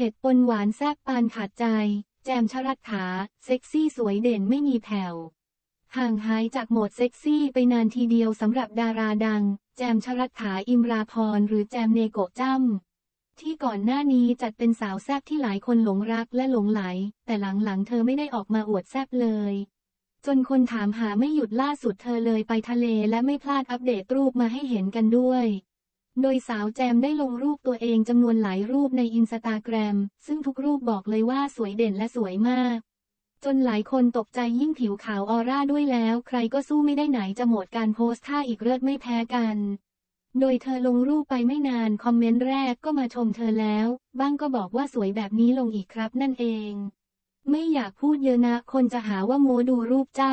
เผ็ดปนหวานแซ่บปานขาดใจแจมชลัดฐาเซ็กซี่สวยเด่นไม่มีแผ่วห่างหายจากโหมดเซ็กซี่ไปนานทีเดียวสำหรับดาราดังแจมชลัดฐาอิมราพรหรือแจมเนโกะจ้ำที่ก่อนหน้านี้จัดเป็นสาวแซ่บที่หลายคนหลงรักและหลงไหลแต่หลังๆเธอไม่ได้ออกมาอวดแซ่บเลยจนคนถามหาไม่หยุดล่าสุดเธอเลยไปทะเลและไม่พลาดอัปเดตรูปมาให้เห็นกันด้วยโดยสาวแจมได้ลงรูปตัวเองจำนวนหลายรูปในอินสตาแกรมซึ่งทุกรูปบอกเลยว่าสวยเด่นและสวยมากจนหลายคนตกใจยิ่งผิวขาวออร่าด้วยแล้วใครก็สู้ไม่ได้ไหนจะหมดการโพสท่าอีกเลิศไม่แพ้กันโดยเธอลงรูปไปไม่นานคอมเมนต์แรกก็มาชมเธอแล้วบ้างก็บอกว่าสวยแบบนี้ลงอีกครับนั่นเองไม่อยากพูดเยอะนะคนจะหาว่าโม้ดูรูปจ้า